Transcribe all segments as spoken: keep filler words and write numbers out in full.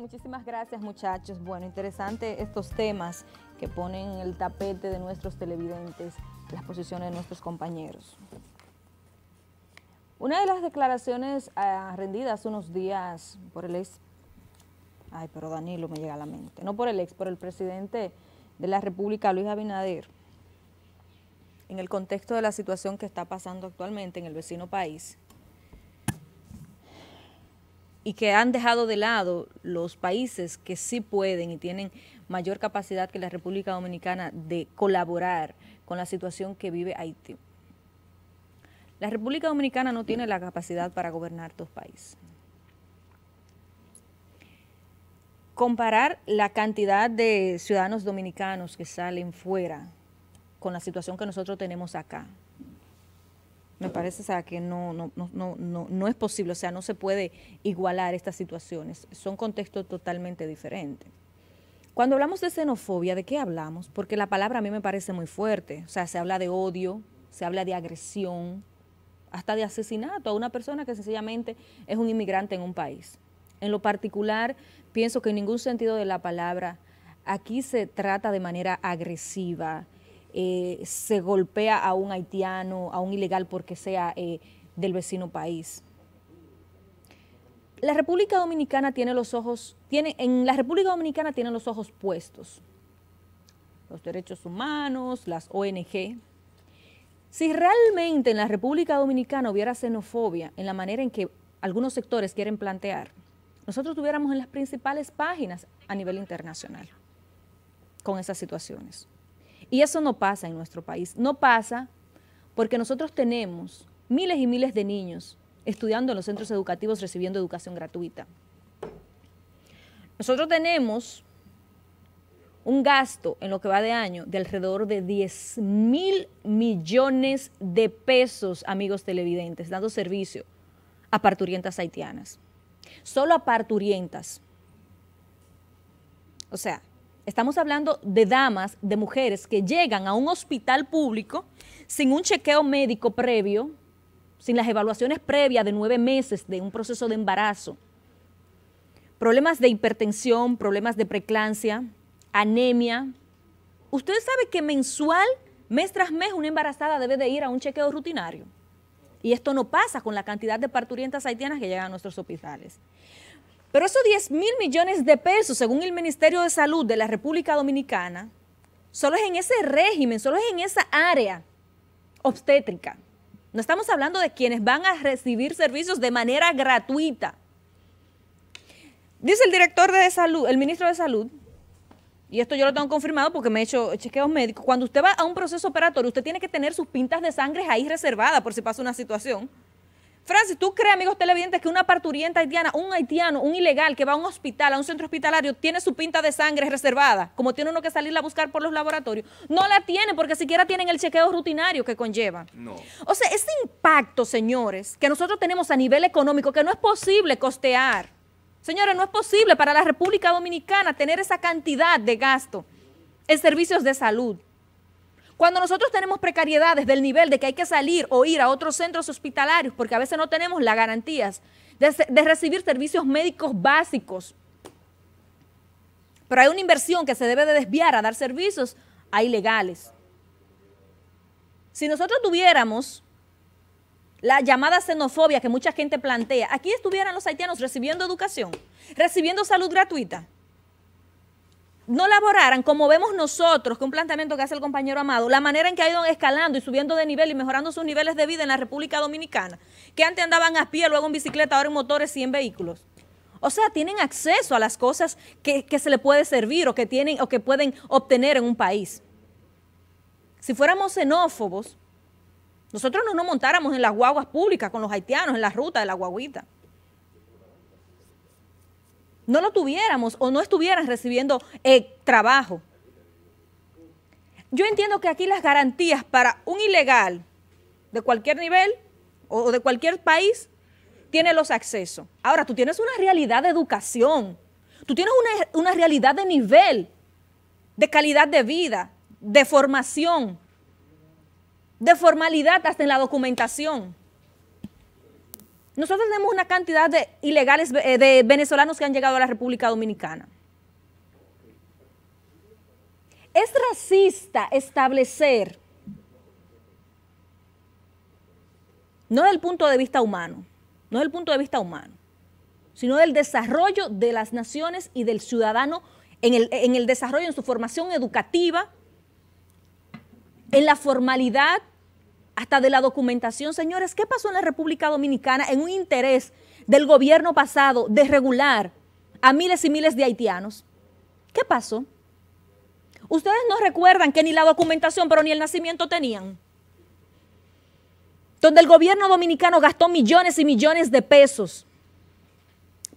muchísimas gracias, muchachos. Bueno, interesante estos temas que ponen el tapete de nuestros televidentes, las posiciones de nuestros compañeros. Una de las declaraciones uh, rendidas unos días por el ex, ay, pero Danilo me llega a la mente, no por el ex, por el presidente de la República, Luis Abinader, en el contexto de la situación que está pasando actualmente en el vecino país, y que han dejado de lado los países que sí pueden y tienen mayor capacidad que la República Dominicana de colaborar con la situación que vive Haití. La República Dominicana no tiene la capacidad para gobernar dos países. Comparar la cantidad de ciudadanos dominicanos que salen fuera con la situación que nosotros tenemos acá, me parece, o sea, que no, no, no, no, no es posible, o sea, no se puede igualar estas situaciones. Son contextos totalmente diferentes. Cuando hablamos de xenofobia, ¿de qué hablamos? Porque la palabra a mí me parece muy fuerte. O sea, se habla de odio, se habla de agresión, hasta de asesinato a una persona que sencillamente es un inmigrante en un país. En lo particular, pienso que en ningún sentido de la palabra aquí se trata de manera agresiva. Eh, se golpea a un haitiano, a un ilegal porque sea eh, del vecino país. La República Dominicana tiene los ojos, tiene, en la República Dominicana tienen los ojos puestos, los derechos humanos, las O N G. Si realmente en la República Dominicana hubiera xenofobia en la manera en que algunos sectores quieren plantear, nosotros estuviéramos en las principales páginas a nivel internacional con esas situaciones. Y eso no pasa en nuestro país, no pasa porque nosotros tenemos miles y miles de niños estudiando en los centros educativos recibiendo educación gratuita. Nosotros tenemos un gasto en lo que va de año de alrededor de diez mil millones de pesos, amigos televidentes, dando servicio a parturientas haitianas, solo a parturientas. O sea, estamos hablando de damas, de mujeres que llegan a un hospital público sin un chequeo médico previo, sin las evaluaciones previas de nueve meses de un proceso de embarazo. Problemas de hipertensión, problemas de preeclampsia, anemia. Usted sabe que mensual, mes tras mes, una embarazada debe de ir a un chequeo rutinario. Y esto no pasa con la cantidad de parturientas haitianas que llegan a nuestros hospitales. Pero esos diez mil millones de pesos, según el Ministerio de Salud de la República Dominicana, solo es en ese régimen, solo es en esa área obstétrica. No estamos hablando de quienes van a recibir servicios de manera gratuita. Dice el director de salud, el ministro de Salud, y esto yo lo tengo confirmado porque me he hecho chequeos médicos, cuando usted va a un proceso operatorio, usted tiene que tener sus pintas de sangre ahí reservadas por si pasa una situación. Francis, ¿tú crees, amigos televidentes, que una parturienta haitiana, un haitiano, un ilegal que va a un hospital, a un centro hospitalario, tiene su pinta de sangre reservada, como tiene uno que salirla a buscar por los laboratorios? No la tiene porque siquiera tienen el chequeo rutinario que conlleva. No. O sea, ese impacto, señores, que nosotros tenemos a nivel económico, que no es posible costear. Señores, no es posible para la República Dominicana tener esa cantidad de gasto en servicios de salud. Cuando nosotros tenemos precariedades del nivel de que hay que salir o ir a otros centros hospitalarios porque a veces no tenemos las garantías de, de recibir servicios médicos básicos. Pero hay una inversión que se debe de desviar a dar servicios a ilegales. Si nosotros tuviéramos la llamada xenofobia que mucha gente plantea, aquí estuvieran los haitianos recibiendo educación, recibiendo salud gratuita, no laboraran, como vemos nosotros, que un planteamiento que hace el compañero Amado, la manera en que ha ido escalando y subiendo de nivel y mejorando sus niveles de vida en la República Dominicana, que antes andaban a pie, luego en bicicleta, ahora en motores y en vehículos. O sea, tienen acceso a las cosas que, que se les puede servir o que, tienen, o que pueden obtener en un país. Si fuéramos xenófobos, nosotros no nos montáramos en las guaguas públicas con los haitianos, en la ruta de la guaguita. No lo tuviéramos o no estuvieran recibiendo eh, trabajo. Yo entiendo que aquí las garantías para un ilegal de cualquier nivel o de cualquier país tiene los accesos. Ahora, tú tienes una realidad de educación, tú tienes una, una realidad de nivel, de calidad de vida, de formación, de formalidad hasta en la documentación. Nosotros tenemos una cantidad de ilegales, de venezolanos que han llegado a la República Dominicana. ¿Es racista establecer, no del punto de vista humano, no del punto de vista humano, sino del desarrollo de las naciones y del ciudadano en el, en el desarrollo, en su formación educativa, en la formalidad, hasta de la documentación? Señores, ¿qué pasó en la República Dominicana en un interés del gobierno pasado de regular a miles y miles de haitianos? ¿Qué pasó? Ustedes no recuerdan que ni la documentación, pero ni el nacimiento tenían. Donde el gobierno dominicano gastó millones y millones de pesos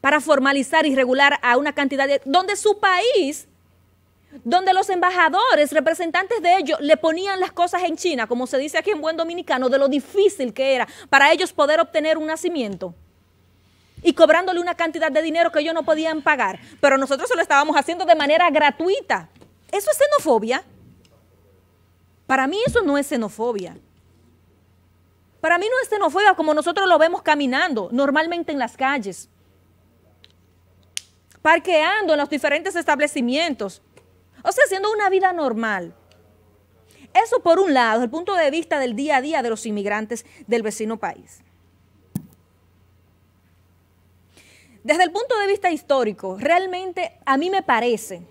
para formalizar y regular a una cantidad de... donde su país, donde los embajadores, representantes de ellos, le ponían las cosas en China, como se dice aquí en buen dominicano, de lo difícil que era para ellos poder obtener un nacimiento, y cobrándole una cantidad de dinero que ellos no podían pagar, pero nosotros se lo estábamos haciendo de manera gratuita. ¿Eso es xenofobia? Para mí eso no es xenofobia. Para mí no es xenofobia como nosotros lo vemos caminando normalmente en las calles, parqueando en los diferentes establecimientos, o sea, haciendo una vida normal. Eso por un lado, desde el punto de vista del día a día de los inmigrantes del vecino país. Desde el punto de vista histórico, realmente a mí me parece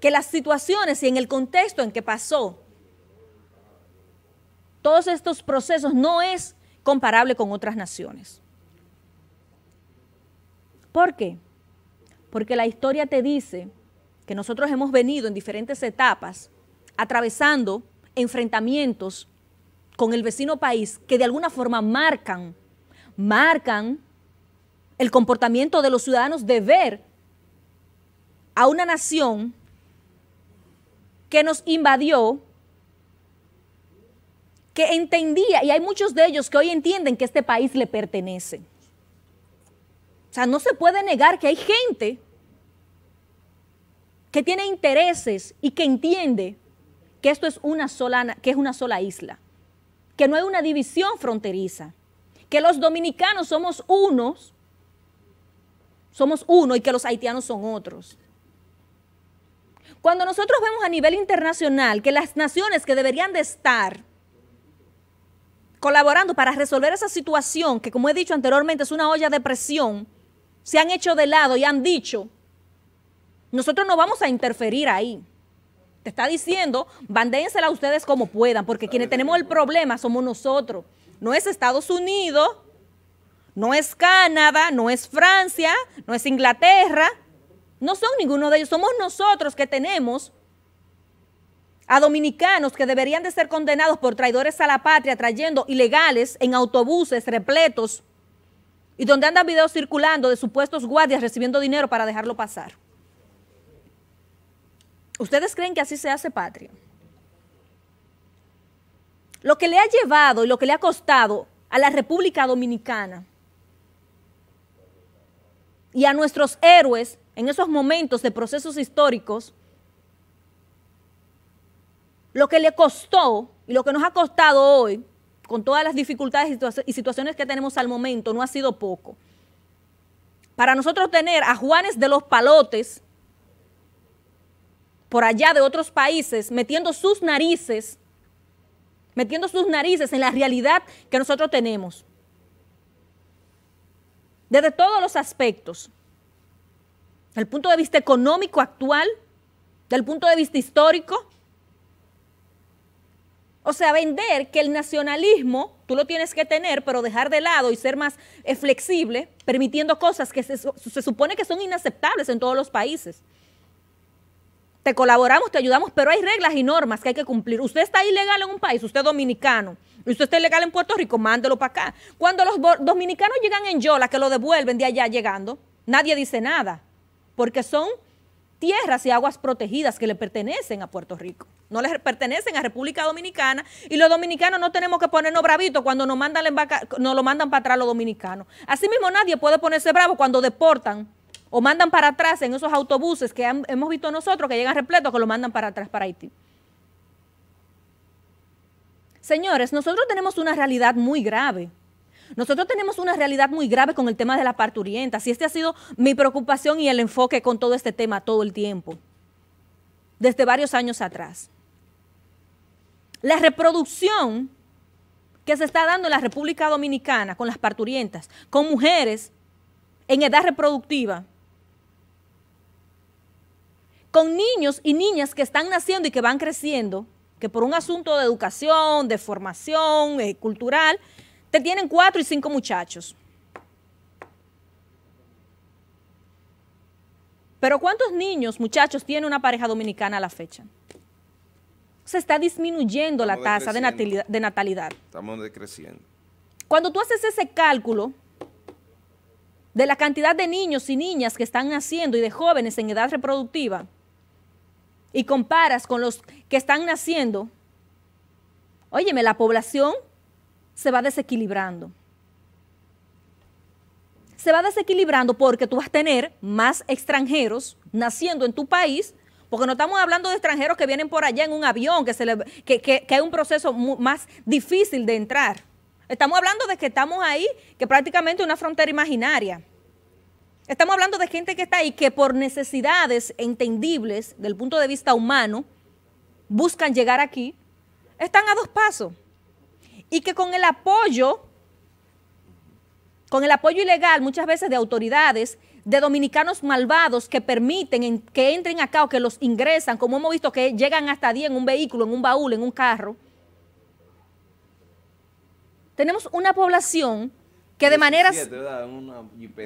que las situaciones y en el contexto en que pasó todos estos procesos no es comparable con otras naciones. ¿Por qué? Porque la historia te dice que nosotros hemos venido en diferentes etapas atravesando enfrentamientos con el vecino país que de alguna forma marcan, marcan el comportamiento de los ciudadanos de ver a una nación que nos invadió, que entendía, y hay muchos de ellos que hoy entienden que este país le pertenece. O sea, no se puede negar que hay gente que tiene intereses y que entiende que esto es una sola, que es una sola isla, que no hay una división fronteriza, que los dominicanos somos unos, somos uno y que los haitianos son otros. Cuando nosotros vemos a nivel internacional que las naciones que deberían de estar colaborando para resolver esa situación, que como he dicho anteriormente es una olla de presión, se han hecho de lado y han dicho, nosotros no vamos a interferir ahí. Te está diciendo, bandéensela ustedes como puedan, porque quienes tenemos el problema somos nosotros. No es Estados Unidos, no es Canadá, no es Francia, no es Inglaterra, no son ninguno de ellos, somos nosotros que tenemos a dominicanos que deberían de ser condenados por traidores a la patria, trayendo ilegales en autobuses repletos y donde andan videos circulando de supuestos guardias recibiendo dinero para dejarlo pasar. ¿Ustedes creen que así se hace patria? Lo que le ha llevado y lo que le ha costado a la República Dominicana y a nuestros héroes en esos momentos de procesos históricos, lo que le costó y lo que nos ha costado hoy, con todas las dificultades y situaciones que tenemos al momento, no ha sido poco. Para nosotros tener a Juanes de los Palotes, por allá de otros países, metiendo sus narices, metiendo sus narices en la realidad que nosotros tenemos, desde todos los aspectos, desde el punto de vista económico actual, desde el punto de vista histórico. O sea, vender que el nacionalismo tú lo tienes que tener, pero dejar de lado y ser más flexible, permitiendo cosas que se, se supone que son inaceptables en todos los países. Te colaboramos, te ayudamos, pero hay reglas y normas que hay que cumplir. Usted está ilegal en un país, usted es dominicano, y usted está ilegal en Puerto Rico, mándelo para acá. Cuando los dominicanos llegan en Yola, que lo devuelven de allá llegando, nadie dice nada, porque son tierras y aguas protegidas que le pertenecen a Puerto Rico. No les pertenecen a República Dominicana, y los dominicanos no tenemos que ponernos bravitos cuando nos mandan, nos lo mandan para atrás los dominicanos. Asimismo, nadie puede ponerse bravo cuando deportan o mandan para atrás en esos autobuses que han, hemos visto nosotros que llegan repletos, que lo mandan para atrás para Haití. Señores, nosotros tenemos una realidad muy grave. Nosotros tenemos una realidad muy grave con el tema de la parturienta, y este ha sido mi preocupación y el enfoque con todo este tema todo el tiempo, desde varios años atrás. La reproducción que se está dando en la República Dominicana con las parturientas, con mujeres en edad reproductiva, con niños y niñas que están naciendo y que van creciendo, que por un asunto de educación, de formación, eh, cultural, te tienen cuatro y cinco muchachos. Pero ¿cuántos niños, muchachos, tiene una pareja dominicana a la fecha? Se está disminuyendo Estamos la tasa de natalidad, de natalidad. Estamos decreciendo. Cuando tú haces ese cálculo de la cantidad de niños y niñas que están naciendo y de jóvenes en edad reproductiva, y comparas con los que están naciendo, óyeme, la población se va desequilibrando. Se va desequilibrando porque tú vas a tener más extranjeros naciendo en tu país, porque no estamos hablando de extranjeros que vienen por allá en un avión, que se le, que, que, que hay un proceso más difícil de entrar. Estamos hablando de que estamos ahí, que prácticamente es una frontera imaginaria. Estamos hablando de gente que está ahí, que por necesidades entendibles, del punto de vista humano, buscan llegar aquí, están a dos pasos. Y que con el apoyo, con el apoyo ilegal, muchas veces de autoridades, de dominicanos malvados que permiten en, que entren acá o que los ingresan, como hemos visto que llegan hasta diez en un vehículo, en un baúl, en un carro. Tenemos una población que de manera,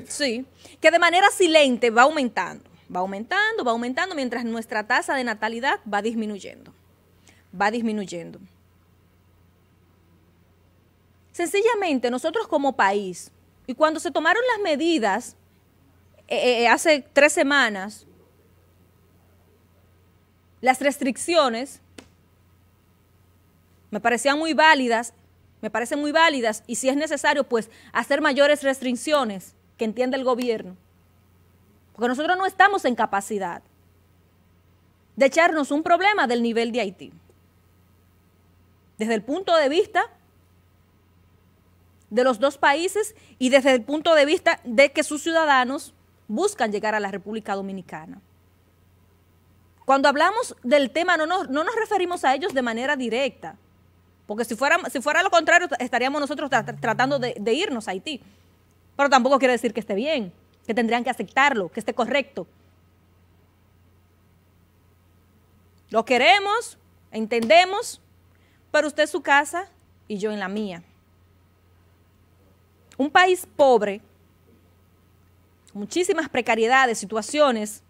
sí, que de manera silente va aumentando, va aumentando, va aumentando, mientras nuestra tasa de natalidad va disminuyendo, va disminuyendo. Sencillamente, nosotros como país, y cuando se tomaron las medidas eh, eh, hace tres semanas, las restricciones me parecían muy válidas, me parecen muy válidas, y si es necesario, pues, hacer mayores restricciones que entienda el gobierno. Porque nosotros no estamos en capacidad de echarnos un problema del nivel de Haití. Desde el punto de vista de los dos países y desde el punto de vista de que sus ciudadanos buscan llegar a la República Dominicana. Cuando hablamos del tema, no nos, no nos referimos a ellos de manera directa. Porque si fuera, si fuera lo contrario, estaríamos nosotros tra tratando de, de irnos a Haití. Pero tampoco quiere decir que esté bien, que tendrían que aceptarlo, que esté correcto. Lo queremos, entendemos, pero usted en su casa y yo en la mía. Un país pobre, muchísimas precariedades, situaciones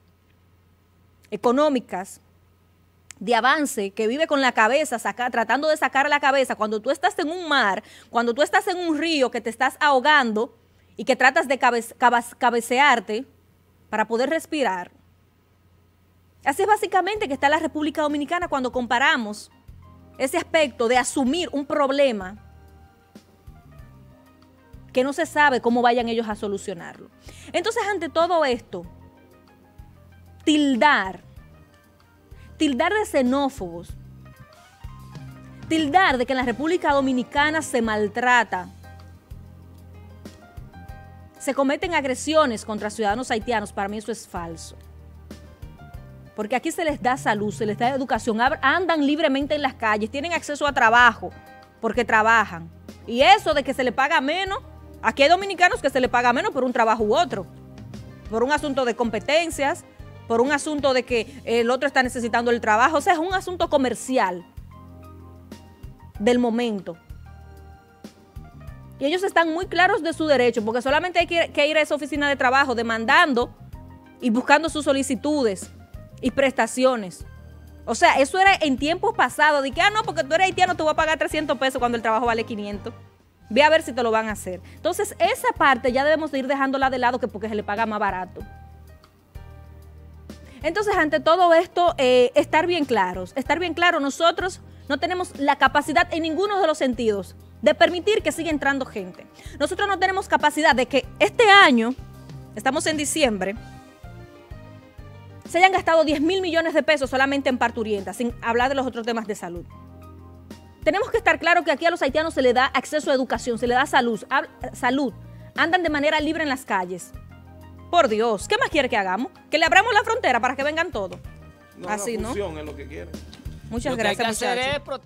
económicas, de avance, que vive con la cabeza, saca, tratando de sacar la cabeza, cuando tú estás en un mar, cuando tú estás en un río que te estás ahogando y que tratas de cabe, cabe, cabecearte para poder respirar. Así es básicamente que está la República Dominicana cuando comparamos ese aspecto de asumir un problema que no se sabe cómo vayan ellos a solucionarlo. Entonces, ante todo esto, tildar Tildar de xenófobos, tildar de que en la República Dominicana se maltrata, se cometen agresiones contra ciudadanos haitianos, para mí eso es falso. Porque aquí se les da salud, se les da educación, andan libremente en las calles, tienen acceso a trabajo porque trabajan. Y eso de que se le paga menos, aquí hay dominicanos que se le paga menos por un trabajo u otro, por un asunto de competencias, por un asunto de que el otro está necesitando el trabajo. O sea, es un asunto comercial del momento. Y ellos están muy claros de su derecho, porque solamente hay que ir a esa oficina de trabajo demandando y buscando sus solicitudes y prestaciones. O sea, eso era en tiempos pasados, de que, ah, no, porque tú eres haitiano, te voy a pagar trescientos pesos cuando el trabajo vale quinientos. Ve a ver si te lo van a hacer. Entonces, esa parte ya debemos de ir dejándola de lado, que porque se le paga más barato. Entonces, ante todo esto, eh, estar bien claros, estar bien claros, nosotros no tenemos la capacidad en ninguno de los sentidos de permitir que siga entrando gente. Nosotros no tenemos capacidad de que este año, estamos en diciembre, se hayan gastado diez mil millones de pesos solamente en parturientas, sin hablar de los otros temas de salud. tenemos que estar claros que aquí a los haitianos se les da acceso a educación, se les da salud, a, salud. Andan de manera libre en las calles. Por Dios, ¿qué más quiere que hagamos? Que le abramos la frontera para que vengan todos. No, así, ¿no? La función es lo que quieren. Muchas gracias, muchachos.